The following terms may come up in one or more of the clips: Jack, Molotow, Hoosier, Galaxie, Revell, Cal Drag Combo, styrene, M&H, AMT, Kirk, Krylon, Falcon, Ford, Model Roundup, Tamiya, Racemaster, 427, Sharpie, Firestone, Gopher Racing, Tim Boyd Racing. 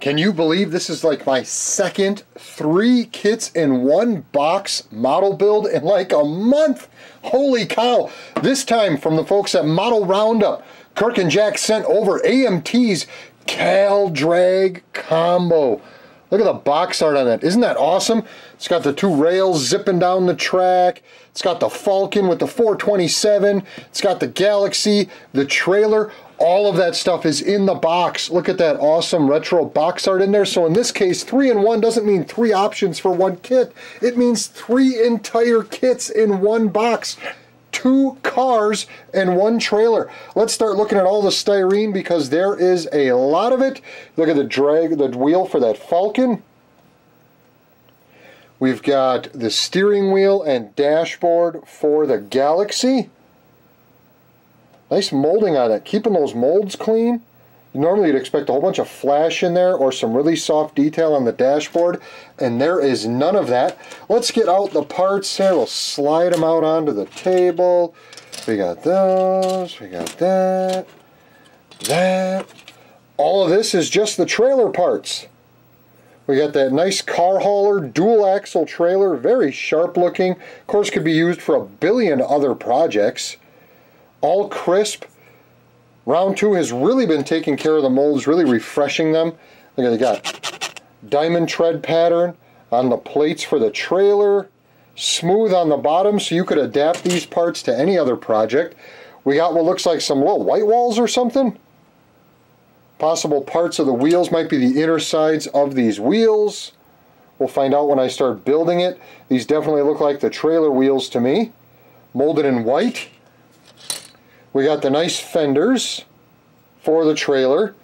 Can you believe this is like my second 3 kits in 1 box model build in like a month? Holy cow. This time from the folks at Model Roundup. Kirk and Jack sent over AMT's Cal Drag Combo. Look at the box art on that. Isn't that awesome? It's got the 2 rails zipping down the track. It's got the Falcon with the 427. It's got the Galaxie, the trailer. All of that stuff is in the box. Look at that awesome retro box art in there. So in this case, 3 in 1 doesn't mean 3 options for 1 kit. It means 3 entire kits in 1 box. 2 cars and 1 trailer. Let's start looking at all the styrene because there is a lot of it. Look at the drag, the wheel for that Falcon. We've got the steering wheel and dashboard for the Galaxie. Nice molding on it, keeping those molds clean. Normally you'd expect a whole bunch of flash in there or some really soft detail on the dashboard, and there is none of that. Let's get out the parts here. We'll slide them out onto the table. We got those, we got that, that. All of this is just the trailer parts. We got that nice car hauler, dual axle trailer, very sharp looking. Of course, could be used for a billion other projects. All crisp. Round 2 has really been taking care of the molds, really refreshing them. Look at, they got diamond tread pattern on the plates for the trailer, smooth on the bottom so you could adapt these parts to any other project. We got what looks like some little white walls or something. Possible parts of the wheels might be the inner sides of these wheels. We'll find out when I start building it. These definitely look like the trailer wheels to me, molded in white. We got the nice fenders for the trailer.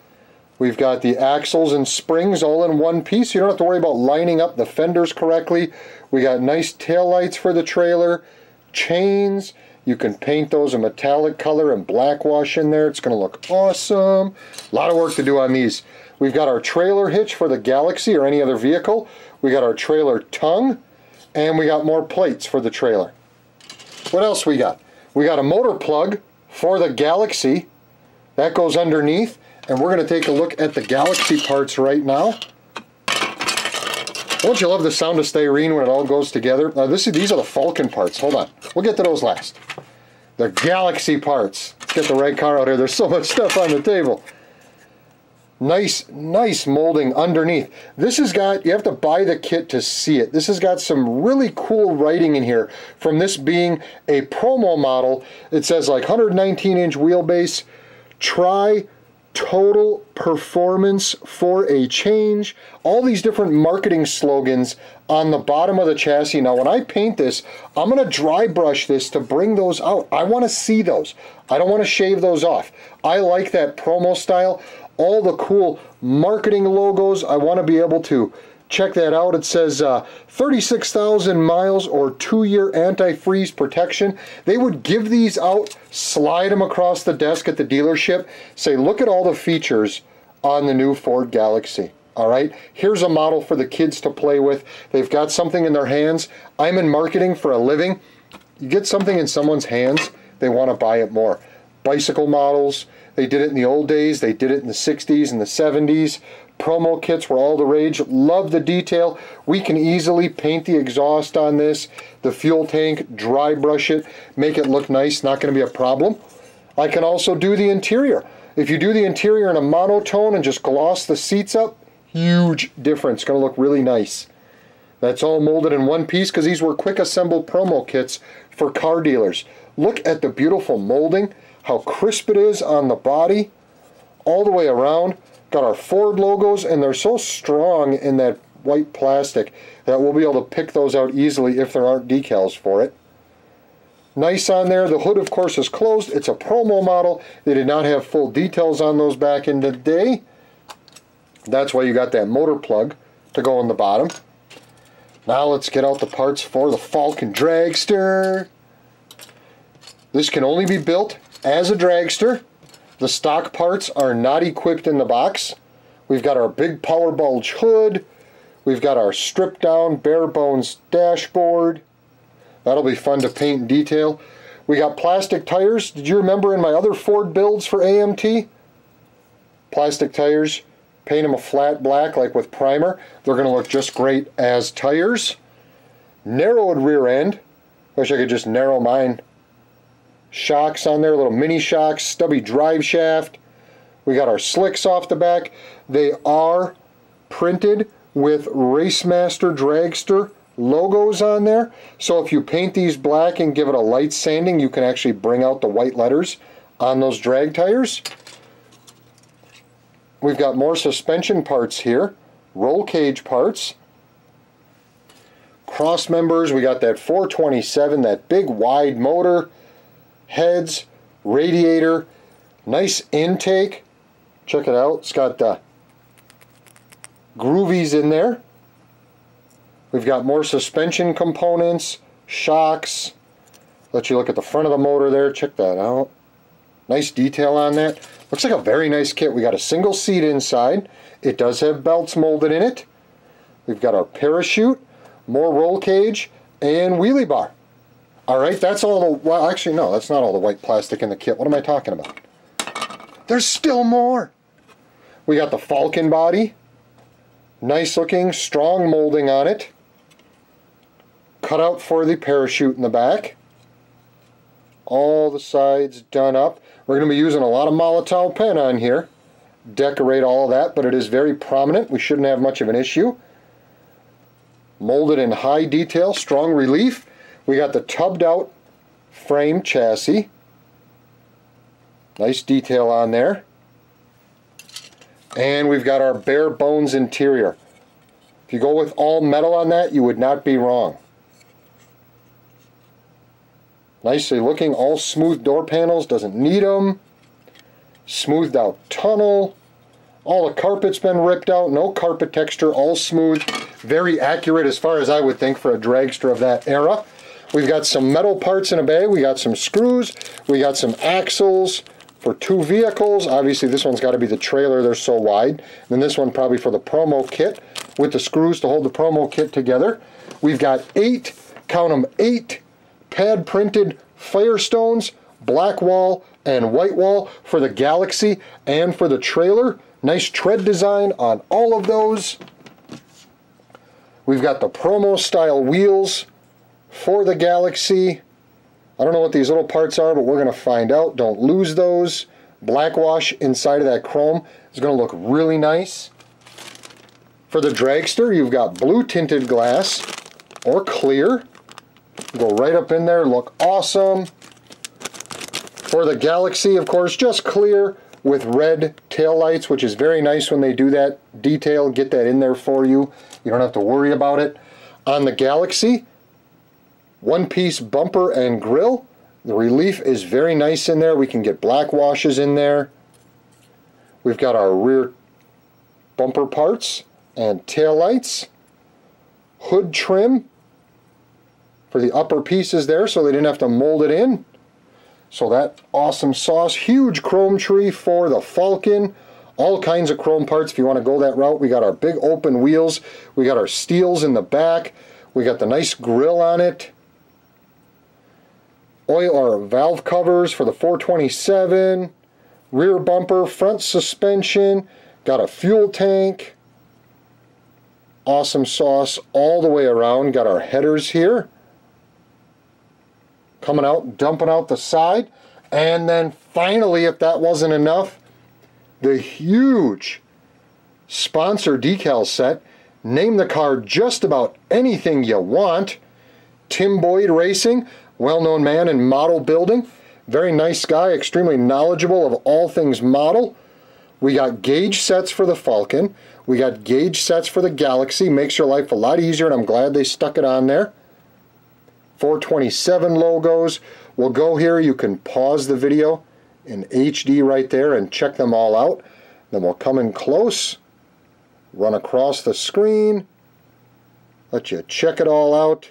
We've got the axles and springs all in one piece. You don't have to worry about lining up the fenders correctly. We got nice tail lights for the trailer, chains. You can paint those a metallic color and black wash in there. It's going to look awesome. A lot of work to do on these. We've got our trailer hitch for the Galaxie or any other vehicle. We got our trailer tongue, and we got more plates for the trailer. What else we got? We got a motor plug for the Galaxie. That goes underneath, and we're going to take a look at the Galaxie parts right now. Don't you love the sound of styrene when it all goes together? Now these are the Falcon parts. Hold on, we'll get to those last. The Galaxie parts. Let's get the right car out here. There's so much stuff on the table. Nice, nice molding underneath. This has got, you have to buy the kit to see it. This has got some really cool writing in here from this being a promo model. It says like 119-inch wheelbase, try total performance for a change. All these different marketing slogans on the bottom of the chassis. Now when I paint this, I'm going to dry brush this to bring those out. I want to see those. I don't want to shave those off. I like that promo style. All the cool marketing logos, I want to be able to check that out. It says 36,000 miles or 2-year anti-freeze protection. They would give these out, slide them across the desk at the dealership, say, look at all the features on the new Ford Galaxie. All right, here's a model for the kids to play with. They've got something in their hands. I'm in marketing for a living. You get something in someone's hands, they want to buy it more. Bicycle models, they did it in the old days, they did it in the 60s and the 70s. Promo kits were all the rage. Love the detail. We can easily paint the exhaust on this, the fuel tank, dry brush it, make it look nice. Not going to be a problem. I can also do the interior. If you do the interior in a monotone and just gloss the seats up, huge difference. Going to look really nice. That's all molded in one piece because these were quick assembled promo kits for car dealers. Look at the beautiful molding, how crisp it is on the body all the way around. Got our Ford logos, and they're so strong in that white plastic that we'll be able to pick those out easily if there aren't decals for it. Nice on there. The hood, of course, is closed. It's a promo model. They did not have full details on those back in the day. That's why you got that motor plug to go on the bottom. Now let's get out the parts for the Falcon dragster. This can only be built as a dragster. The stock parts are not equipped in the box. We've got our big power bulge hood. We've got our stripped down bare bones dashboard. That'll be fun to paint in detail. We got plastic tires. Did you remember in my other Ford builds for AMT? Plastic tires, paint them a flat black like with primer, they're going to look just great as tires. Narrowed rear end, wish I could just narrow mine. Shocks on there, little mini shocks, stubby drive shaft. We got our slicks off the back. They are printed with Racemaster Dragster logos on there, so if you paint these black and give it a light sanding, you can actually bring out the white letters on those drag tires. We've got more suspension parts here, roll cage parts, cross members. We got that 427, that big wide motor, heads, radiator, nice intake. Check it out, it's got the groovies in there. We've got more suspension components, shocks. Let you look at the front of the motor there, check that out. Nice detail on that. Looks like a very nice kit. We got a single seat inside. It does have belts molded in it. We've got our parachute, more roll cage, and wheelie bar. Alright, that's all the, well actually no, that's not all the white plastic in the kit. What am I talking about? There's still more! We got the Falcon body. Nice looking, strong molding on it. Cut out for the parachute in the back. All the sides done up. We're going to be using a lot of Molotow pen on here. Decorate all of that, but it is very prominent. We shouldn't have much of an issue. Molded in high detail, strong relief. We got the tubbed out frame chassis. Nice detail on there. And we've got our bare bones interior. If you go with all metal on that, you would not be wrong. Nicely looking, all smooth door panels, doesn't need them. Smoothed out tunnel. All the carpet's been ripped out, no carpet texture, all smooth. Very accurate as far as I would think for a dragster of that era. We've got some metal parts in a bay, we got some screws, we got some axles for two vehicles. Obviously this one's got to be the trailer, they're so wide. And then this one probably for the promo kit with the screws to hold the promo kit together. We've got eight, count them, eight pad printed Firestones, black wall and white wall for the Galaxie and for the trailer. Nice tread design on all of those. We've got the promo style wheels for the Galaxie. I don't know what these little parts are, but we're going to find out. Don't lose those. Black wash inside of that chrome is going to look really nice. For the dragster, you've got blue tinted glass or clear. Go right up in there, look awesome. For the Galaxie, of course, just clear with red taillights, which is very nice when they do that detail. Get that in there for you. You don't have to worry about it. On the Galaxie, one-piece bumper and grille. The relief is very nice in there. We can get black washes in there. We've got our rear bumper parts and taillights. Hood trim for the upper pieces there so they didn't have to mold it in. So that awesome sauce. Huge chrome tree for the Falcon. All kinds of chrome parts if you want to go that route. We got our big open wheels. We got our steels in the back. We got the nice grille on it. Oil or valve covers for the 427, rear bumper, front suspension, got a fuel tank. Awesome sauce all the way around. Got our headers here. Coming out, dumping out the side. And then finally, if that wasn't enough, the huge sponsor decal set. Name the car just about anything you want. Tim Boyd Racing, well-known man in model building. Very nice guy, extremely knowledgeable of all things model. We got gauge sets for the Falcon. We got gauge sets for the Galaxie. Makes your life a lot easier, and I'm glad they stuck it on there. 427 logos. We'll go here. You can pause the video in HD right there and check them all out. Then we'll come in close, run across the screen, let you check it all out.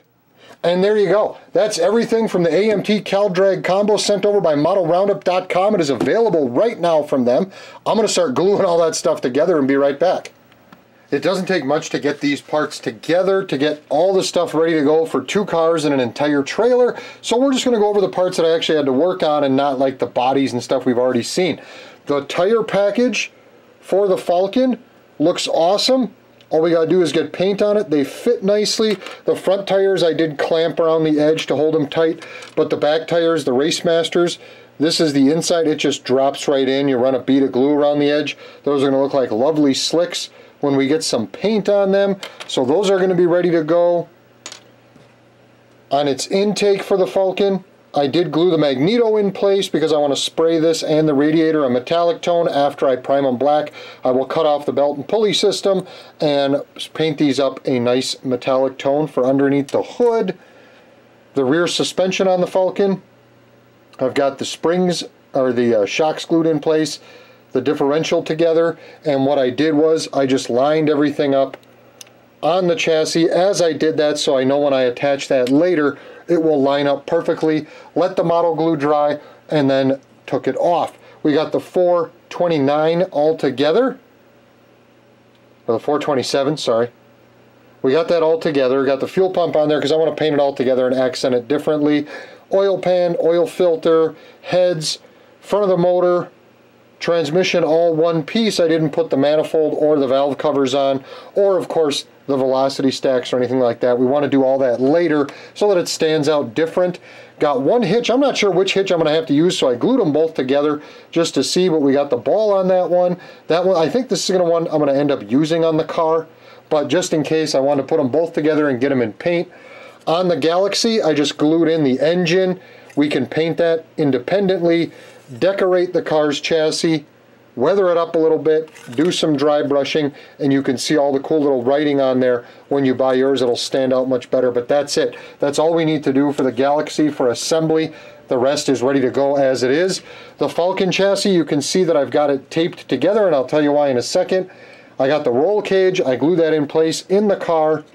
And there you go. That's everything from the AMT Cal Drag Combo sent over by ModelRoundup.com. It is available right now from them. I'm going to start gluing all that stuff together and be right back. It doesn't take much to get these parts together, to get all the stuff ready to go for two cars and an entire trailer. So we're just going to go over the parts that I actually had to work on and not like the bodies and stuff we've already seen. The tire package for the Falcon looks awesome. All we gotta do is get paint on it. They fit nicely. The front tires I did clamp around the edge to hold them tight, but the back tires, the Racemasters, this is the inside. It just drops right in. You run a bead of glue around the edge. Those are gonna look like lovely slicks when we get some paint on them. So those are gonna be ready to go. On its intake for the Falcon, I did glue the magneto in place because I want to spray this and the radiator a metallic tone. After I prime them black, I will cut off the belt and pulley system and paint these up a nice metallic tone for underneath the hood. The rear suspension on the Falcon, I've got the springs or the shocks glued in place, the differential together, and what I did was I just lined everything up on the chassis as I did that, so I know when I attach that later it will line up perfectly. Let the model glue dry and then took it off. We got the 429 all together, or the 427, sorry. We got that all together. We got the fuel pump on there because I want to paint it all together and accent it differently. Oil pan, oil filter, heads, front of the motor, transmission, all one piece. I didn't put the manifold or the valve covers on, or of course the velocity stacks or anything like that. We want to do all that later so that it stands out different. Got one hitch. I'm not sure which hitch I'm going to have to use, so I glued them both together just to see, but we got the ball on that one. That one, I think this is the one I'm going to end up using on the car, but just in case, I wanted to put them both together and get them in paint. On the Galaxie, I just glued in the engine. We can paint that independently, decorate the car's chassis, weather it up a little bit, do some dry brushing, and you can see all the cool little writing on there. When you buy yours, it'll stand out much better. But that's it. That's all we need to do for the Galaxie for assembly. The rest is ready to go as it is. The Falcon chassis, you can see that I've got it taped together, and I'll tell you why in a second. I got the roll cage. I glued that in place in the car.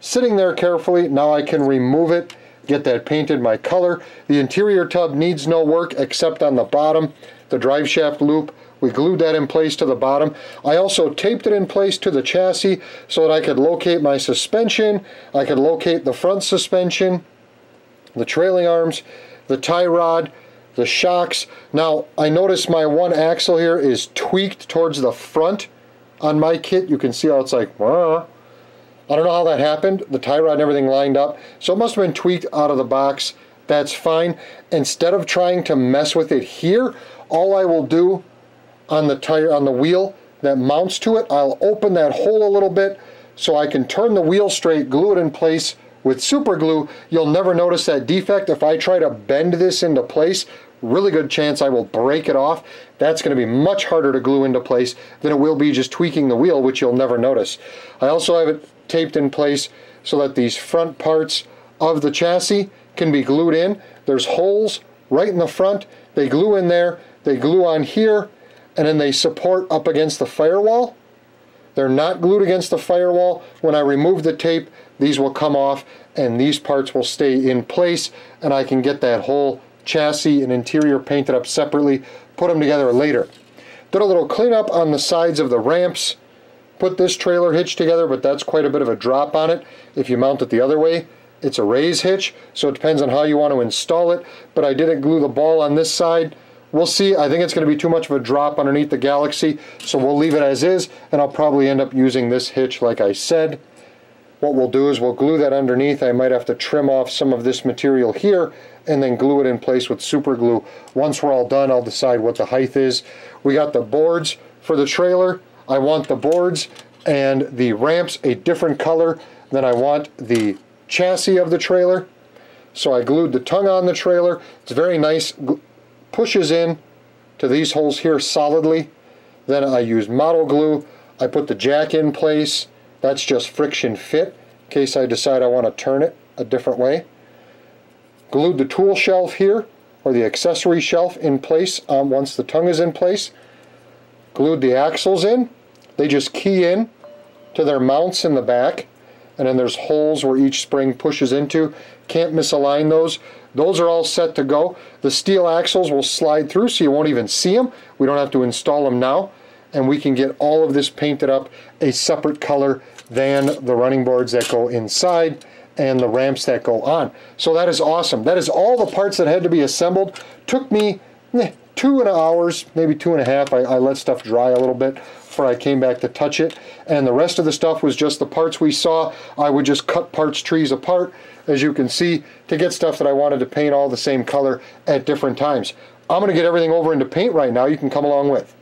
Sitting there carefully, now I can remove it, get that painted my color. The interior tub needs no work except on the bottom. The drive shaft loop, we glued that in place to the bottom. I also taped it in place to the chassis so that I could locate my suspension, I could locate the front suspension, the trailing arms, the tie rod, the shocks. Now, I notice my one axle here is tweaked towards the front on my kit. You can see how it's like, wah. I don't know how that happened. The tie rod and everything lined up, so it must have been tweaked out of the box. That's fine. Instead of trying to mess with it here, all I will do on the tire, on the wheel that mounts to it, I'll open that hole a little bit so I can turn the wheel straight, glue it in place with super glue. You'll never notice that defect. If I try to bend this into place, really good chance I will break it off. That's going to be much harder to glue into place than it will be just tweaking the wheel, which you'll never notice. I also have it taped in place so that these front parts of the chassis can be glued in. There's holes right in the front. They glue in there, they glue on here, and then they support up against the firewall. They're not glued against the firewall. When I remove the tape, these will come off and these parts will stay in place, and I can get that whole chassis and interior painted up separately, put them together later. Did a little cleanup on the sides of the ramps. Put this trailer hitch together, but that's quite a bit of a drop on it. If you mount it the other way, it's a raise hitch, so it depends on how you want to install it, but I didn't glue the ball on this side. We'll see. I think it's going to be too much of a drop underneath the Galaxie, so we'll leave it as is, and I'll probably end up using this hitch like I said. What we'll do is we'll glue that underneath. I might have to trim off some of this material here and then glue it in place with super glue. Once we're all done, I'll decide what the height is. We got the boards for the trailer. I want the boards and the ramps a different color than I want the chassis of the trailer. So I glued the tongue on the trailer. It's very nice. Pushes in to these holes here solidly. Then I use model glue. I put the jack in place. That's just friction fit in case I decide I want to turn it a different way. Glued the tool shelf here, or the accessory shelf, in place once the tongue is in place. Glued the axles in. They just key in to their mounts in the back, and then there's holes where each spring pushes into. Can't misalign those. Those are all set to go. The steel axles will slide through so you won't even see them. We don't have to install them now, and we can get all of this painted up a separate color than the running boards that go inside and the ramps that go on. So that is awesome. That is all the parts that had to be assembled. Took me 2 hours, maybe 2.5. I let stuff dry a little bit before I came back to touch it. And the rest of the stuff was just the parts we saw. I would just cut trees apart, as you can see, to get stuff that I wanted to paint all the same color at different times. I'm going to get everything over into paint right now. You can come along with.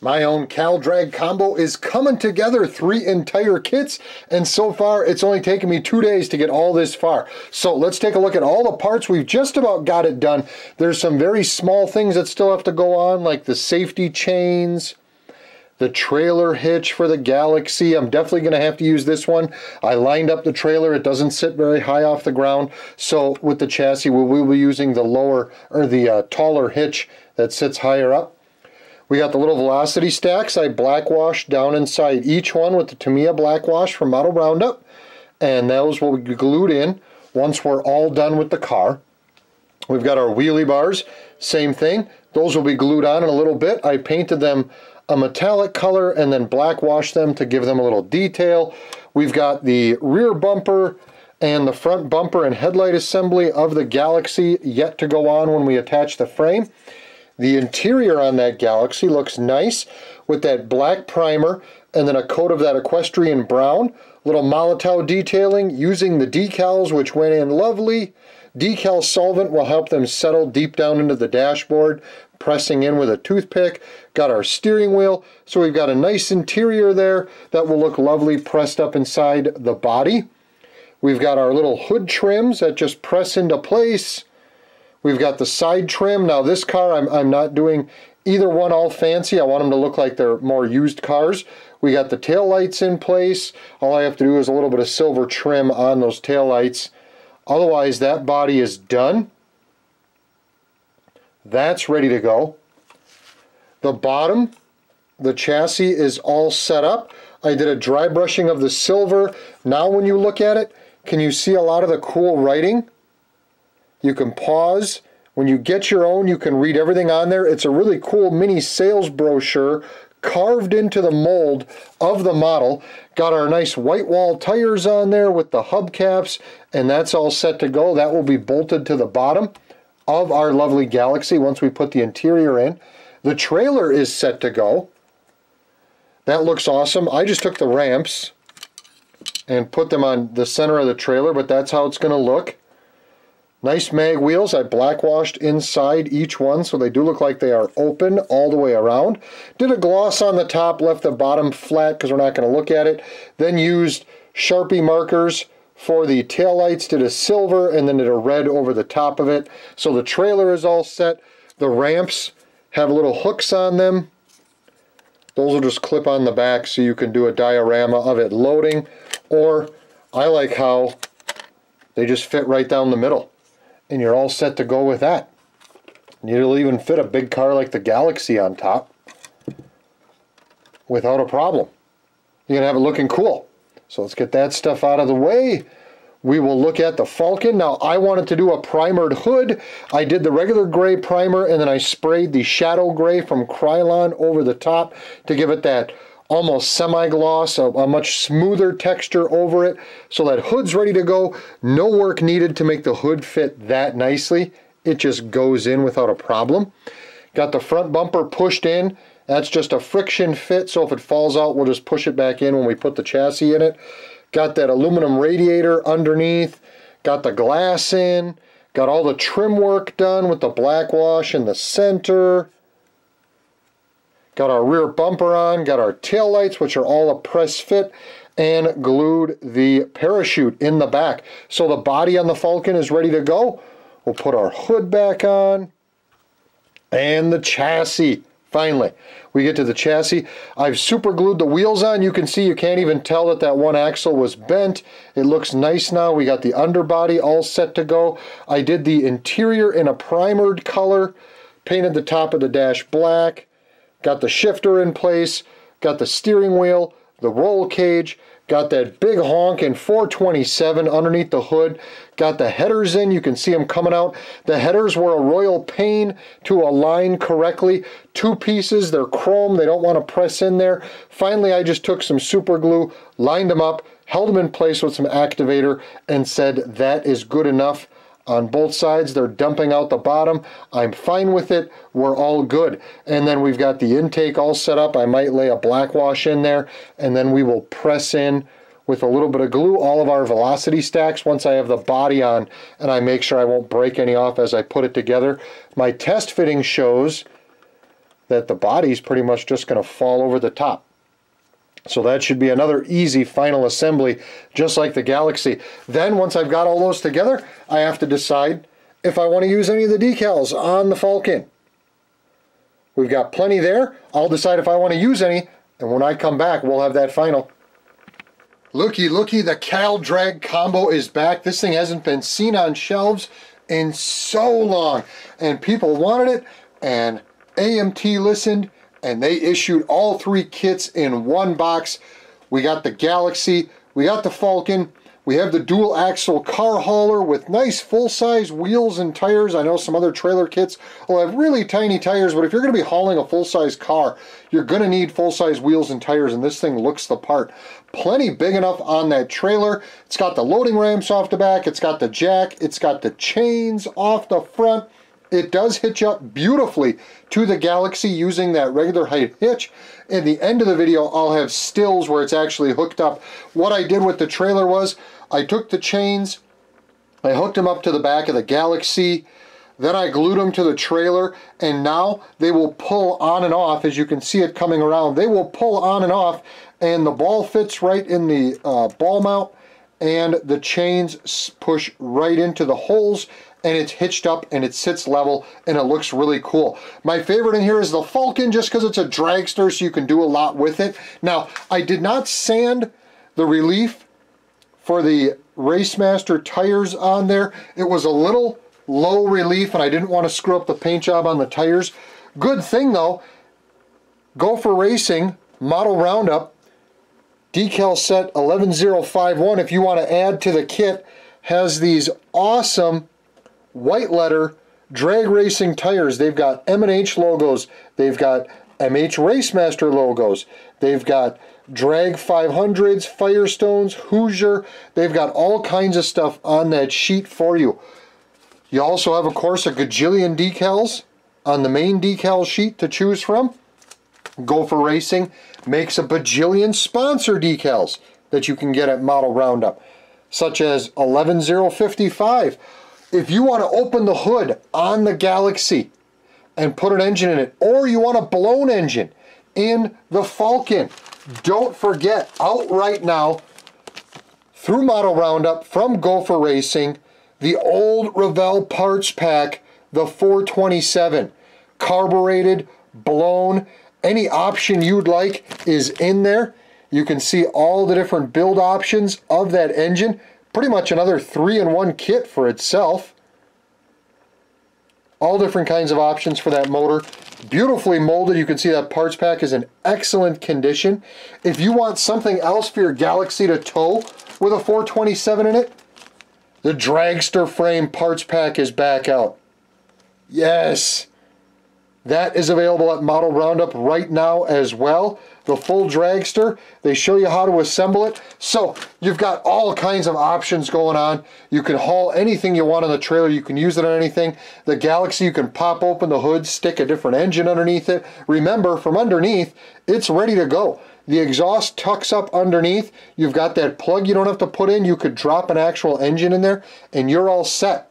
My own Cal Drag Combo is coming together, 3 entire kits, and so far it's only taken me 2 days to get all this far. So let's take a look at all the parts. We've just about got it done. There's some very small things that still have to go on, like the safety chains, the trailer hitch for the Galaxie. I'm definitely going to have to use this one. I lined up the trailer. It doesn't sit very high off the ground. So with the chassis, we will be using the lower, or the taller hitch that sits higher up. We got the little velocity stacks. I black washed down inside each one with the Tamiya black wash from Model Roundup. And those will be glued in once we're all done with the car. We've got our wheelie bars. Same thing. Those will be glued on in a little bit. I painted them a metallic color and then black wash them to give them a little detail. We've got the rear bumper and the front bumper and headlight assembly of the Galaxie yet to go on when we attach the frame. The interior on that Galaxie looks nice with that black primer and then a coat of that equestrian brown. Little Molotow detailing using the decals, which went in lovely. Decal solvent will help them settle deep down into the dashboard, pressing in with a toothpick. Got our steering wheel, so we've got a nice interior there that will look lovely pressed up inside the body. We've got our little hood trims that just press into place. We've got the side trim. Now this car, I'm not doing either one all fancy. I want them to look like they're more used cars. We got the taillights in place. All I have to do is a little bit of silver trim on those taillights. Otherwise, that body is done. That's ready to go. The bottom, the chassis is all set up. I did a dry brushing of the silver. Now when you look at it, can you see a lot of the cool writing? You can pause. When you get your own, you can read everything on there. It's a really cool mini sales brochure carved into the mold of the model. Got our nice white wall tires on there with the hubcaps, and that's all set to go. That will be bolted to the bottom of our lovely Galaxie once we put the interior in. The trailer is set to go. That looks awesome. I just took the ramps and put them on the center of the trailer, but that's how it's going to look. Nice mag wheels. I black washed inside each one, so they do look like they are open all the way around. Did a gloss on the top, left the bottom flat because we're not going to look at it. Then used Sharpie markers for the taillights, did a silver and then did a red over the top of it. So the trailer is all set. The ramps have little hooks on them. Those will just clip on the back so you can do a diorama of it loading. Or I like how they just fit right down the middle. And you're all set to go with that. And you'll even fit a big car like the Galaxie on top without a problem. You're going to have it looking cool. So let's get that stuff out of the way. We will look at the Falcon. Now I wanted to do a primered hood. I did the regular gray primer and then I sprayed the shadow gray from Krylon over the top to give it that almost semi-gloss, a much smoother texture over it. So that hood's ready to go. No work needed to make the hood fit that nicely. It just goes in without a problem. Got the front bumper pushed in. That's just a friction fit, so if it falls out, we'll just push it back in when we put the chassis in it. Got that aluminum radiator underneath. Got the glass in. Got all the trim work done with the black wash in the center. Got our rear bumper on. Got our taillights, which are all a press fit. And glued the parachute in the back. So the body on the Falcon is ready to go. We'll put our hood back on. And the chassis. Finally, we get to the chassis. I've super glued the wheels on. You can see, you can't even tell that that one axle was bent. It looks nice now. We got the underbody all set to go. I did the interior in a primered color, painted the top of the dash black, got the shifter in place, got the steering wheel, the roll cage, got that big honk in 427 underneath the hood. Got the headers in. You can see them coming out. The headers were a royal pain to align correctly. 2 pieces. They're chrome. They don't want to press in there. Finally, I just took some super glue, lined them up, held them in place with some activator, and said that is good enough. On both sides, they're dumping out the bottom. I'm fine with it. We're all good. And then we've got the intake all set up. I might lay a black wash in there, and then we will press in with a little bit of glue all of our velocity stacks once I have the body on, and I make sure I won't break any off as I put it together. My test fitting shows that the body's pretty much just going to fall over the top. So that should be another easy final assembly, just like the Galaxie. Then once I've got all those together, I have to decide if I want to use any of the decals on the Falcon. We've got plenty there. I'll decide if I want to use any, and when I come back, we'll have that final. Looky, looky, the Cal Drag Combo is back. This thing hasn't been seen on shelves in so long, and people wanted it, and AMT listened, and they issued all three kits in one box. We got the Galaxie, we got the Falcon, we have the dual axle car hauler with nice full-size wheels and tires. I know some other trailer kits will have really tiny tires, but if you're going to be hauling a full-size car, you're going to need full-size wheels and tires, and this thing looks the part. Plenty big enough on that trailer. It's got the loading ramps off the back, it's got the jack, it's got the chains off the front. It does hitch up beautifully to the Galaxie using that regular height hitch. In the end of the video, I'll have stills where it's actually hooked up. What I did with the trailer was I took the chains, I hooked them up to the back of the Galaxie, then I glued them to the trailer, and now they will pull on and off. As you can see it coming around, they will pull on and off, and the ball fits right in the ball mount, and the chains push right into the holes, and it's hitched up and it sits level, and it looks really cool. My favorite in here is the Falcon, just because it's a dragster, so you can do a lot with it. Now, I did not sand the relief for the Racemaster tires on there. It was a little low relief, and I didn't want to screw up the paint job on the tires. Good thing though, Gopher Racing Model Roundup decal set 11051, if you want to add to the kit, has these awesome white letter drag racing tires. They've got M&H logos, they've got M&H Racemaster logos, they've got drag 500s, Firestones, Hoosier. They've got all kinds of stuff on that sheet for you. You also have, of course, a gajillion decals on the main decal sheet to choose from. Gopher Racing makes a bajillion sponsor decals that you can get at Model Roundup, such as 11055. If you want to open the hood on the Galaxie and put an engine in it, or you want a blown engine in the Falcon, don't forget, out right now through Model Roundup from Gopher Racing, the old Revell parts pack, the 427, carbureted, blown, any option you'd like is in there. You can see all the different build options of that engine. Pretty much another 3-in-1 kit for itself. All different kinds of options for that motor. Beautifully molded. You can see that parts pack is in excellent condition. If you want something else for your Galaxie to tow with a 427 in it, the dragster frame parts pack is back out. Yes! That is available at Model Roundup right now as well. The full dragster, they show you how to assemble it. So you've got all kinds of options going on. You can haul anything you want on the trailer. You can use it on anything. The Galaxie, you can pop open the hood, stick a different engine underneath it. Remember, from underneath, it's ready to go. The exhaust tucks up underneath. You've got that plug you don't have to put in. You could drop an actual engine in there, and you're all set.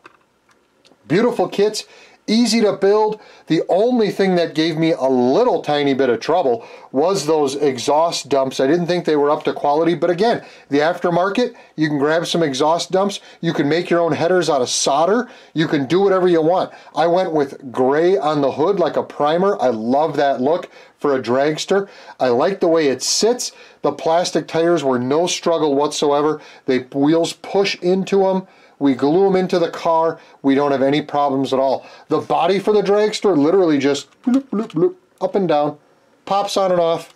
Beautiful kits. Easy to build. The only thing that gave me a little tiny bit of trouble was those exhaust dumps. I didn't think they were up to quality, but again, the aftermarket, you can grab some exhaust dumps, you can make your own headers out of solder, you can do whatever you want. I went with gray on the hood like a primer. I love that look for a dragster. I like the way it sits. The plastic tires were no struggle whatsoever. The wheels push into them. We glue them into the car. We don't have any problems at all. The body for the dragster literally just bloop, bloop, bloop, up and down, pops on and off.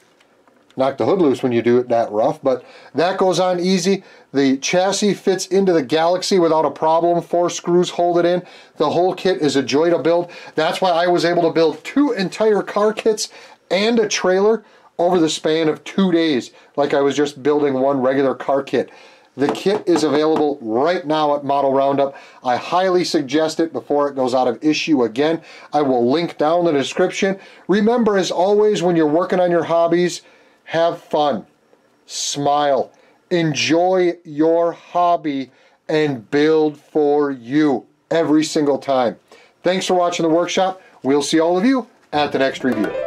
Knock the hood loose when you do it that rough, but that goes on easy. The chassis fits into the Galaxie without a problem. 4 screws hold it in. The whole kit is a joy to build. That's why I was able to build 2 entire car kits and a trailer over the span of 2 days, like I was just building one regular car kit. The kit is available right now at Model Roundup. I highly suggest it before it goes out of issue again. I will link down the description. Remember, as always, when you're working on your hobbies, have fun, smile, enjoy your hobby, and build for you every single time. Thanks for watching the workshop. We'll see all of you at the next review.